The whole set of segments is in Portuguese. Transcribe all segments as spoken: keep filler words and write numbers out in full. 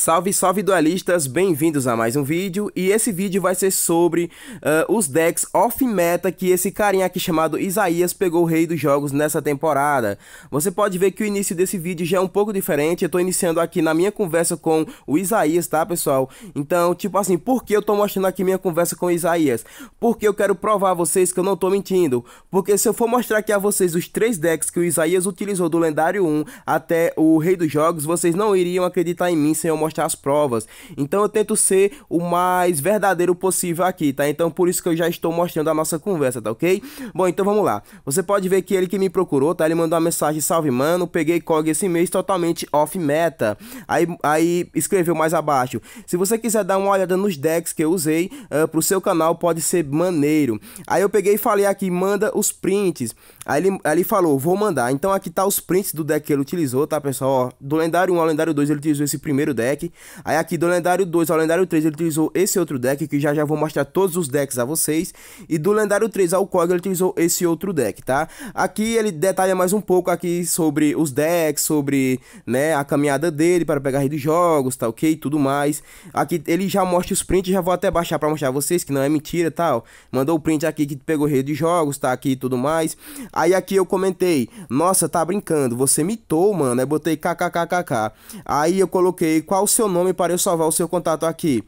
Salve, salve duelistas, bem-vindos a mais um vídeo, e esse vídeo vai ser sobre uh, os decks off-meta que esse carinha aqui chamado Isaías pegou o Rei dos Jogos nessa temporada. Você pode ver que o início desse vídeo já é um pouco diferente, eu tô iniciando aqui na minha conversa com o Isaías, tá pessoal? Então, tipo assim, por que eu tô mostrando aqui minha conversa com o Isaías? Porque eu quero provar a vocês que eu não tô mentindo, porque se eu for mostrar aqui a vocês os três decks que o Isaías utilizou do Lendário um até o Rei dos Jogos, vocês não iriam acreditar em mim sem eu mostrar as provas. Então eu tento ser o mais verdadeiro possível aqui, tá? Então por isso que eu já estou mostrando a nossa conversa, tá ok? Bom, então vamos lá. Você pode ver que ele que me procurou, tá? Ele mandou uma mensagem: salve mano, peguei K O G esse mês totalmente off meta. Aí, aí escreveu mais abaixo: se você quiser dar uma olhada nos decks que eu usei uh, pro seu canal, pode ser maneiro. Aí eu peguei e falei aqui: manda os prints. Aí ele, aí ele falou: vou mandar. Então aqui tá os prints do deck que ele utilizou, tá pessoal? Ó, do lendário um ao lendário dois ele utilizou esse primeiro deck. Aí aqui do lendário dois ao lendário três ele utilizou esse outro deck, que já já vou mostrar todos os decks a vocês. E do lendário três ao K O G ele utilizou esse outro deck, tá? Aqui ele detalha mais um pouco aqui sobre os decks, sobre, né, a caminhada dele para pegar Rei dos Jogos, tá ok? Tudo mais. Aqui ele já mostra os prints, já vou até baixar para mostrar a vocês que não é mentira, tal. Tá? Mandou o print aqui que pegou Rei dos Jogos, tá aqui e tudo mais. Aí aqui eu comentei: nossa, tá brincando, você mitou, mano. Aí botei kkkk. Aí eu coloquei: qual o seu nome para eu salvar o seu contato aqui?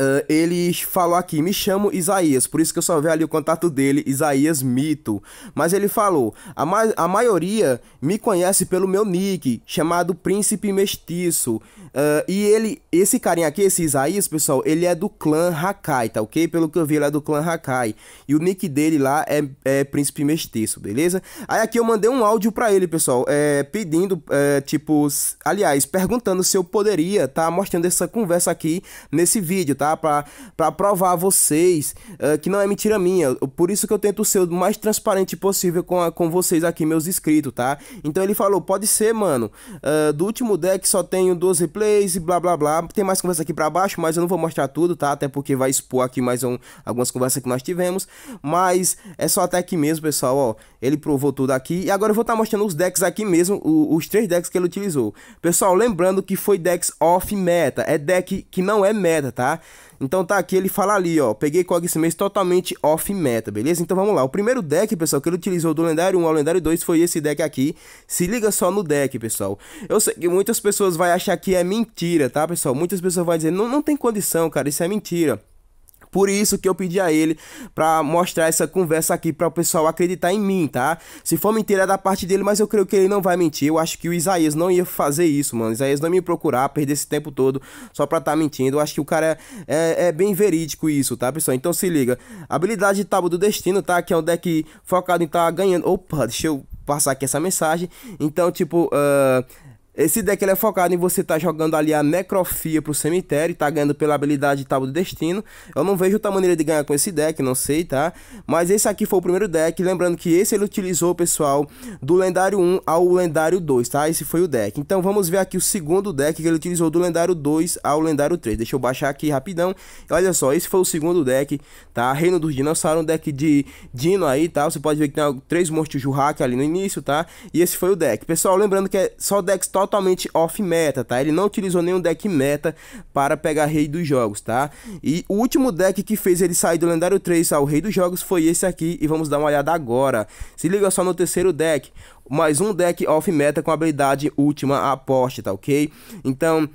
Uh, ele falou aqui: me chamo Isaías, por isso que eu só vi ali o contato dele, Isaías Mito. Mas ele falou: a, ma a maioria me conhece pelo meu nick, chamado Príncipe Mestiço. Uh, e ele, esse carinha aqui, esse Isaías, pessoal, ele é do clã Rakai, tá ok? Pelo que eu vi, ele é do clã Rakai. E o nick dele lá é, é Príncipe Mestiço, beleza? Aí aqui eu mandei um áudio pra ele, pessoal, é, pedindo, é, tipo, aliás, perguntando se eu poderia tá mostrando essa conversa aqui nesse vídeo, tá? Tá? Pra, pra provar a vocês uh, que não é mentira minha. Por isso que eu tento ser o mais transparente possível com, a, com vocês aqui, meus inscritos, tá? Então ele falou: pode ser, mano. Uh, do último deck só tenho doze plays e blá blá blá. Tem mais conversa aqui pra baixo, mas eu não vou mostrar tudo, tá? Até porque vai expor aqui mais um, algumas conversas que nós tivemos. Mas é só até aqui mesmo, pessoal, ó. Ele provou tudo aqui. E agora eu vou estar tá mostrando os decks aqui mesmo, o, os três decks que ele utilizou. Pessoal, lembrando que foi decks off-meta. É deck que não é meta, tá? Então tá aqui, ele fala ali, ó: peguei K O G esse mês totalmente off-meta, beleza? Então vamos lá, o primeiro deck, pessoal, que ele utilizou do lendário um ao lendário dois foi esse deck aqui. Se liga só no deck, pessoal. Eu sei que muitas pessoas vão achar que é mentira, tá, pessoal? Muitas pessoas vão dizer: não, não tem condição, cara, isso é mentira. Por isso que eu pedi a ele pra mostrar essa conversa aqui pra o pessoal acreditar em mim, tá? Se for mentira é da parte dele, mas eu creio que ele não vai mentir. Eu acho que o Isaías não ia fazer isso, mano. O Isaías não ia me procurar, perder esse tempo todo só pra tá mentindo. Eu acho que o cara é, é, é bem verídico isso, tá, pessoal? Então se liga. Habilidade de Tábua do Destino, tá? Que é um deck focado em tá ganhando... Opa, deixa eu passar aqui essa mensagem. Então, tipo... Uh... esse deck ele é focado em você tá jogando ali a Necrofia pro cemitério e tá ganhando pela habilidade de Tábua do Destino. Eu não vejo outra maneira de ganhar com esse deck, não sei, tá? Mas esse aqui foi o primeiro deck, lembrando que esse ele utilizou, pessoal, do lendário um ao lendário dois, tá? Esse foi o deck. Então vamos ver aqui o segundo deck que ele utilizou do lendário dois ao lendário três. Deixa eu baixar aqui rapidão. Olha só, esse foi o segundo deck, tá? Reino dos Dinossauros, um deck de Dino aí, tá? Você pode ver que tem três monstros Juhraki ali no início, tá? E esse foi o deck. Pessoal, lembrando que é só decks top totalmente off-meta, tá? Ele não utilizou nenhum deck meta para pegar Rei dos Jogos, tá? E o último deck que fez ele sair do lendário três ao Rei dos Jogos foi esse aqui, e vamos dar uma olhada agora. Se liga só no terceiro deck, mais um deck off-meta com habilidade Última Aposta, tá ok? Então...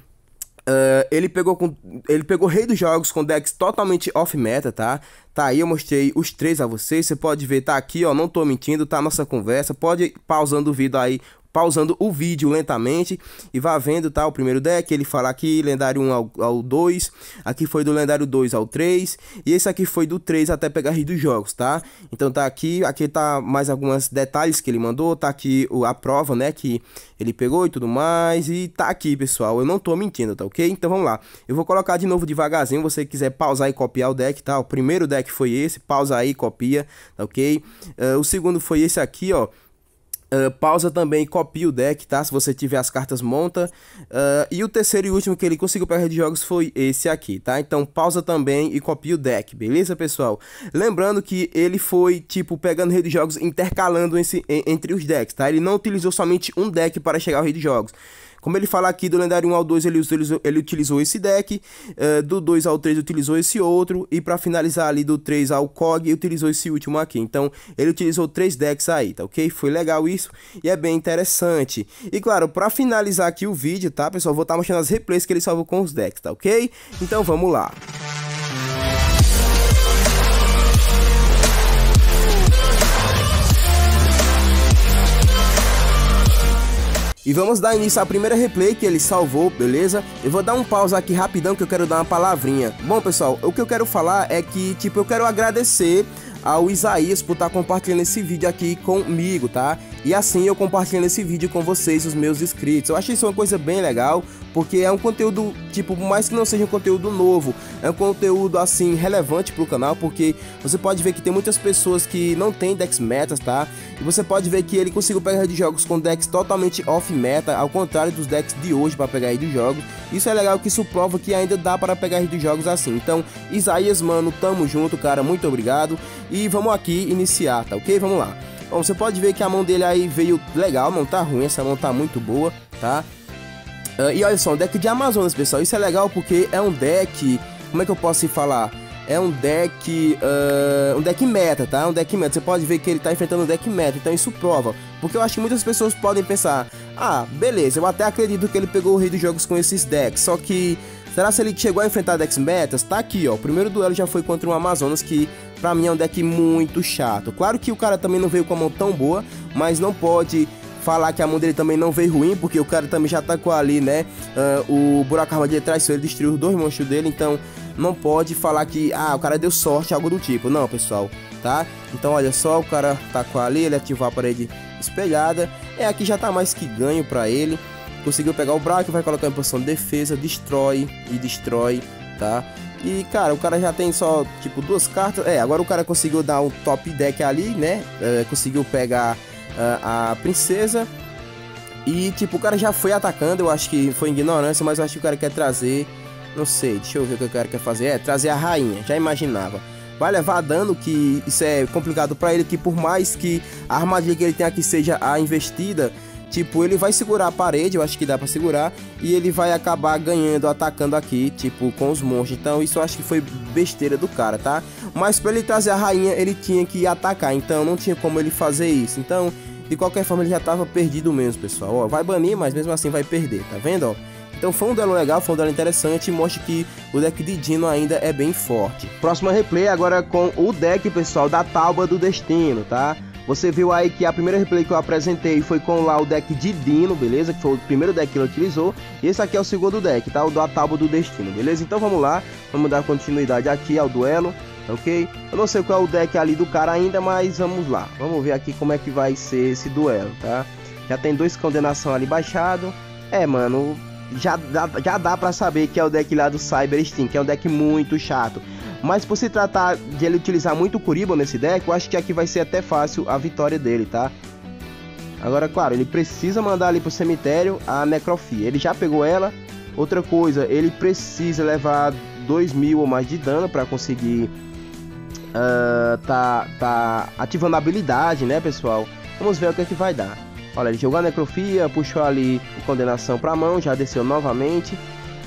Uh, ele pegou com, ele pegou Rei dos Jogos com decks totalmente off-meta, tá? Tá aí, eu mostrei os três a vocês. Você pode ver, tá aqui, ó, não tô mentindo, tá a nossa conversa. Pode ir pausando o vídeo aí, pausando o vídeo lentamente e vá vendo, tá? O primeiro deck, ele fala aqui, lendário um ao, ao dois. Aqui foi do lendário dois ao três. E esse aqui foi do três até pegar Rei dos Jogos, tá? Então tá aqui, aqui tá mais alguns detalhes que ele mandou. Tá aqui a prova, né, que ele pegou e tudo mais. E tá aqui, pessoal, eu não tô mentindo, tá ok? Então vamos lá, eu vou colocar de novo devagarzinho. Você quiser pausar e copiar o deck, tá? O primeiro deck foi esse, pausa aí, copia, tá ok? Uh, o segundo foi esse aqui, ó. Uh, pausa também e copia o deck, tá? Se você tiver as cartas, monta. Uh, e o terceiro e último que ele conseguiu pegar de jogos foi esse aqui, tá? Então pausa também e copia o deck, beleza, pessoal? Lembrando que ele foi, tipo, pegando Rei dos Jogos, intercalando esse, entre os decks, tá? Ele não utilizou somente um deck para chegar ao Rei dos Jogos. Como ele fala aqui, do lendário um ao dois ele utilizou, ele utilizou esse deck, uh, do dois ao três utilizou esse outro, e pra finalizar ali do três ao K O G utilizou esse último aqui. Então ele utilizou três decks aí, tá ok? Foi legal isso e é bem interessante. E claro, pra finalizar aqui o vídeo, tá pessoal, vou estar mostrando as replays que ele salvou com os decks, tá ok? Então vamos lá. E vamos dar início à primeira replay que ele salvou, beleza? Eu vou dar um pausa aqui rapidão que eu quero dar uma palavrinha. Bom pessoal, o que eu quero falar é que, tipo, eu quero agradecer ao Isaías por estar compartilhando esse vídeo aqui comigo, tá? E assim eu compartilhando esse vídeo com vocês, os meus inscritos. Eu achei isso uma coisa bem legal, porque é um conteúdo, tipo, por mais que não seja um conteúdo novo, é um conteúdo, assim, relevante pro canal, porque você pode ver que tem muitas pessoas que não tem decks metas, tá? E você pode ver que ele conseguiu pegar de jogos com decks totalmente off-meta, ao contrário dos decks de hoje para pegar de jogos. Isso é legal, que isso prova que ainda dá para pegar de jogos assim. Então, Isaías, mano, tamo junto, cara, muito obrigado. E vamos aqui iniciar, tá ok? Vamos lá. Bom, você pode ver que a mão dele aí veio legal, não tá ruim, essa mão tá muito boa, tá? Uh, e olha só, um deck de Amazonas, pessoal. Isso é legal porque é um deck... Como é que eu posso falar? É um deck... Uh, um deck meta, tá? Um deck meta. Você pode ver que ele tá enfrentando um deck meta, então isso prova. Porque eu acho que muitas pessoas podem pensar... Ah, beleza, eu até acredito que ele pegou o Rei dos Jogos com esses decks, só que... Será que ele chegou a enfrentar decks metas? Tá aqui, ó. O primeiro duelo já foi contra um Amazonas, que pra mim é um deck muito chato. Claro que o cara também não veio com a mão tão boa, mas não pode falar que a mão dele também não veio ruim, porque o cara também já atacou ali, né? Uh, o buraco armadilha traiçoeiro, ele destruiu os dois monstros dele, então não pode falar que, ah, o cara deu sorte, algo do tipo. Não, pessoal, tá? Então, olha só, o cara atacou ali, ele ativou a parede espelhada. É, aqui já tá mais que ganho pra ele. Conseguiu pegar o Braque, vai colocar em posição de defesa, destrói e destrói, tá? E, cara, o cara já tem só, tipo, duas cartas. É, agora o cara conseguiu dar um top deck ali, né? É, conseguiu pegar uh, a princesa. E, tipo, o cara já foi atacando. Eu acho que foi ignorância, mas eu acho que o cara quer trazer... Não sei, deixa eu ver o que o cara quer fazer. É, trazer a rainha, já imaginava. Vai levar dano, que isso é complicado pra ele, que por mais que a armadilha que ele tem aqui seja a investida... Tipo, ele vai segurar a parede, eu acho que dá pra segurar. E ele vai acabar ganhando, atacando aqui, tipo, com os monstros. Então isso eu acho que foi besteira do cara, tá? Mas pra ele trazer a rainha, ele tinha que atacar. Então não tinha como ele fazer isso. Então, de qualquer forma, ele já tava perdido mesmo, pessoal. Ó, vai banir, mas mesmo assim vai perder, tá vendo, ó? Então foi um duelo legal, foi um duelo interessante e mostra que o deck de Dino ainda é bem forte. Próxima replay agora com o deck, pessoal, da Tábua do Destino, tá? Você viu aí que a primeira replay que eu apresentei foi com lá o deck de Dino, beleza? Que foi o primeiro deck que ele utilizou. E esse aqui é o segundo deck, tá? O da Tábua do Destino, beleza? Então vamos lá, vamos dar continuidade aqui ao duelo, ok? Eu não sei qual é o deck ali do cara ainda, mas vamos lá. Vamos ver aqui como é que vai ser esse duelo, tá? Já tem dois condenação ali baixado. É, mano, já dá, já dá pra saber que é o deck lá do Cyber Steam, que é um deck muito chato. Mas por se tratar de ele utilizar muito o Kuriba nesse deck, eu acho que aqui vai ser até fácil a vitória dele, tá? Agora, claro, ele precisa mandar ali pro cemitério a Necrofia. Ele já pegou ela. Outra coisa, ele precisa levar dois mil ou mais de dano pra conseguir... Uh, tá, tá ativando a habilidade, né, pessoal? Vamos ver o que é que vai dar. Olha, ele jogou a Necrofia, puxou ali o Condenação pra mão, já desceu novamente...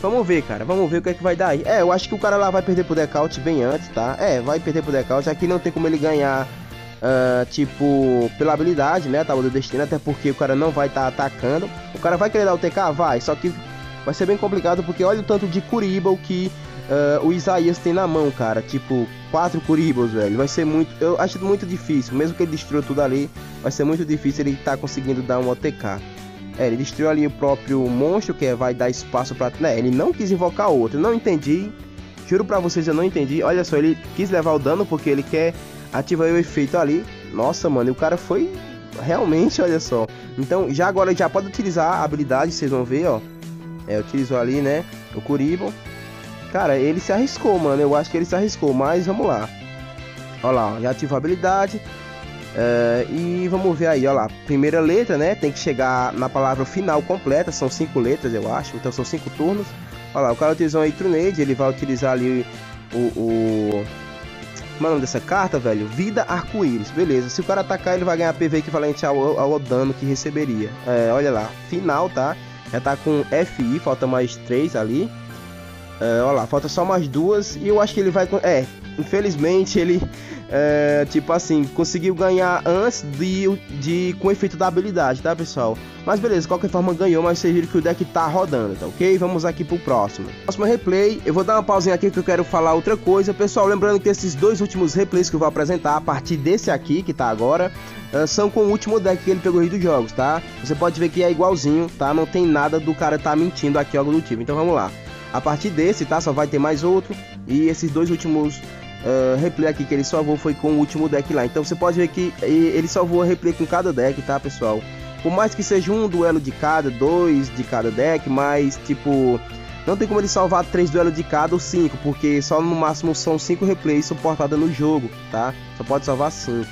Vamos ver, cara, vamos ver o que é que vai dar aí. É, eu acho que o cara lá vai perder pro decaute bem antes, tá? É, vai perder pro decaute. Aqui não tem como ele ganhar, uh, tipo, pela habilidade, né? Tábua do Destino, até porque o cara não vai estar tá atacando. O cara vai querer dar o T K? Vai, só que vai ser bem complicado, porque olha o tanto de Kuriba que uh, o Isaías tem na mão, cara. Tipo, quatro Kuribas, velho. Vai ser muito... Eu acho muito difícil. Mesmo que ele destrua tudo ali, vai ser muito difícil ele tá conseguindo dar um O T K. É, ele destruiu ali o próprio monstro, que vai dar espaço pra... Né, ele não quis invocar outro, eu não entendi. Juro pra vocês, eu não entendi. Olha só, ele quis levar o dano porque ele quer ativar o efeito ali. Nossa, mano, e o cara foi... Realmente, olha só. Então, já agora já pode utilizar a habilidade, vocês vão ver, ó. É, utilizou ali, né, o Kuriba. Cara, ele se arriscou, mano, eu acho que ele se arriscou, mas vamos lá. Olha lá, já ativou a habilidade... Uh, e vamos ver aí, ó lá, primeira letra, né, tem que chegar na palavra final completa, são cinco letras, eu acho, então são cinco turnos. Olha lá, o cara utilizou aí Trunade, ele vai utilizar ali o... o... Como é o nome dessa carta, velho? Vida Arco-Íris, beleza, se o cara atacar ele vai ganhar P V equivalente ao, ao dano que receberia. É, olha lá, final, tá? Já tá com F I, falta mais três ali. Uh, olha lá, falta só mais duas. E eu acho que ele vai... É, infelizmente ele... É, tipo assim, conseguiu ganhar antes de, de com o efeito da habilidade, tá, pessoal? Mas beleza, qualquer forma ganhou, mas vocês viram que o deck tá rodando, tá ok? Vamos aqui pro próximo. Próximo replay, eu vou dar uma pausinha aqui que eu quero falar outra coisa. Pessoal, lembrando que esses dois últimos replays que eu vou apresentar, a partir desse aqui, que tá agora, são com o último deck que ele pegou dos jogos, tá? Você pode ver que é igualzinho, tá? Não tem nada do cara tá mentindo aqui, algo do tipo. Então vamos lá. A partir desse, tá? Só vai ter mais outro. E esses dois últimos... Uh, replay aqui que ele salvou foi com o último deck lá. Então você pode ver que ele salvou a replay com cada deck, tá, pessoal? Por mais que seja um duelo de cada, dois de cada deck, mas tipo, não tem como ele salvar três duelos de cada ou cinco, porque só no máximo são cinco replays suportadas no jogo, tá? Só pode salvar cinco.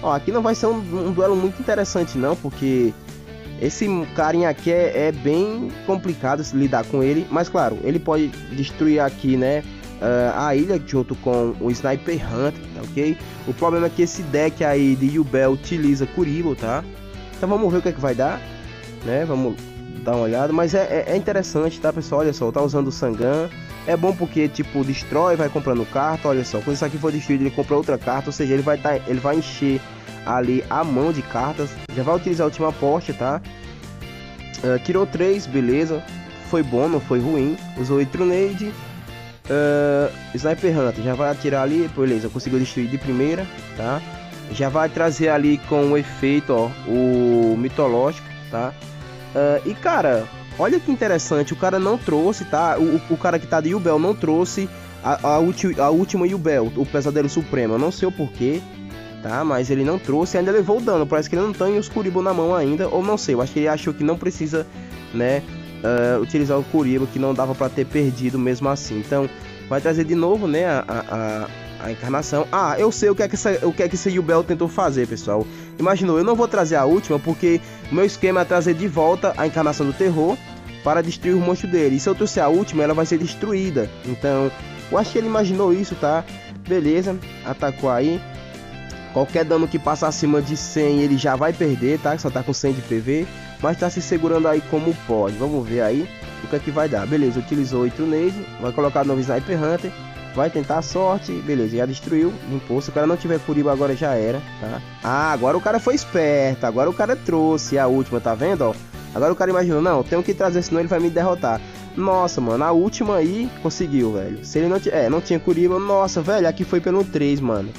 Ó, aqui não vai ser um, um duelo muito interessante não, porque esse carinha aqui é, é bem complicado se lidar com ele. Mas claro, ele pode destruir aqui, né? Uh, a ilha junto com o Sniper Hunter, tá ok? O problema é que esse deck aí de Yubel utiliza Kuriba, tá? Então vamos ver o que é que vai dar, né? Vamos dar uma olhada, mas é, é interessante, tá, pessoal? Olha só, tá usando o Sangã. É bom porque, tipo, destrói, vai comprando carta, olha só. Quando isso aqui for destruído, ele compra outra carta, ou seja, ele vai, tá, ele vai encher ali a mão de cartas. Já vai utilizar a última aposta, tá? Uh, tirou três, beleza. Foi bom, não foi ruim. Usou o Trunade. Uh, Sniper Hunter já vai atirar ali, beleza, conseguiu destruir de primeira, tá? Já vai trazer ali com o efeito, ó, o mitológico, tá? Uh, e cara, olha que interessante, o cara não trouxe, tá? O, o cara que tá de Yubel não trouxe a, a, ulti, a última Yubel, o Pesadelo Supremo, eu não sei o porquê, tá? Mas ele não trouxe, ainda levou o dano, parece que ele não tem os Kuriba na mão ainda, ou não sei, eu acho que ele achou que não precisa, né? Uh, utilizar o Kuriba, que não dava para ter perdido mesmo assim. Então vai trazer de novo, né, a, a, a encarnação. Ah, eu sei o que é que essa, o que é que esse Yubel tentou fazer, pessoal. Imaginou, eu não vou trazer a última porque o meu esquema é trazer de volta a encarnação do terror para destruir o monstro dele. E se eu trouxer a última, ela vai ser destruída. Então eu acho que ele imaginou isso, tá? Beleza, atacou aí. Qualquer dano que passar acima de cem ele já vai perder, tá? Só tá com cem de P V. Mas tá se segurando aí como pode. Vamos ver aí o que é que vai dar. Beleza, utilizou o Itunaze. Vai colocar no Sniper Hunter. Vai tentar a sorte. Beleza, já destruiu. Limpou. Se o cara não tiver Kuriba agora já era, tá? Ah, agora o cara foi esperto. Agora o cara trouxe a última, tá vendo, ó? Agora o cara imaginou, não, tenho que trazer, senão ele vai me derrotar. Nossa, mano, a última aí conseguiu, velho. Se ele não, é, não tinha Kuriba, nossa, velho, aqui foi pelo três, mano.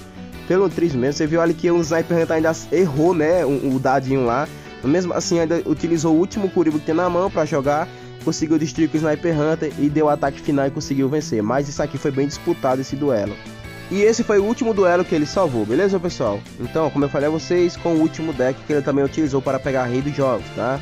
Pelo três mesmo. Você viu ali que o Sniper Hunter ainda errou, né? O, o dadinho lá. Mesmo assim, ainda utilizou o último Kuriba que tem na mão para jogar. Conseguiu destruir com o Sniper Hunter e deu o ataque final e conseguiu vencer. Mas isso aqui foi bem disputado, esse duelo. E esse foi o último duelo que ele salvou, beleza, pessoal? Então, como eu falei a vocês, com o último deck que ele também utilizou para pegar Rei dos Jogos, tá?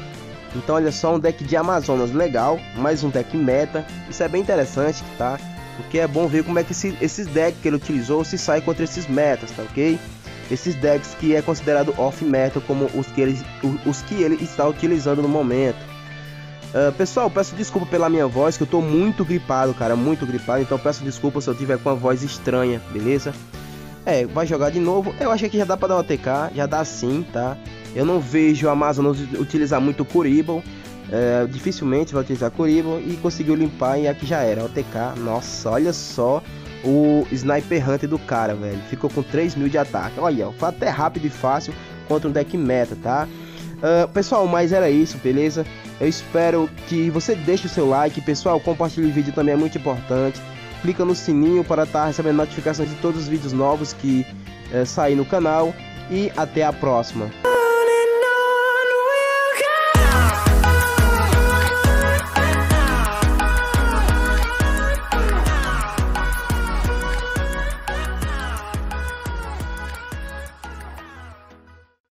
Então, olha só, um deck de Amazonas legal, mais um deck meta. Isso é bem interessante, tá? Porque é bom ver como é que esse, esses decks que ele utilizou se sai contra esses metas, tá ok? Esses decks que é considerado off-meta, como os que, ele, os que ele está utilizando no momento. Uh, pessoal, peço desculpa pela minha voz, que eu tô muito gripado, cara, muito gripado. Então peço desculpa se eu tiver com a voz estranha, beleza? É, vai jogar de novo. Eu achei que já dá pra dar uma T K, já dá sim, tá? Eu não vejo o Amazonas utilizar muito Kuriba. Uh, dificilmente vai utilizar Kuriba e conseguiu limpar e aqui já era, o T K. Nossa, olha só. O Sniper Hunter do cara, velho, ficou com três mil de ataque. Olha, foi até rápido e fácil contra um deck meta, tá? Uh, pessoal, mas era isso, beleza? Eu espero que você deixe o seu like. Pessoal, compartilhe o vídeo também, é muito importante. Clica no sininho para estar recebendo notificações de todos os vídeos novos que uh, saem no canal. E até a próxima.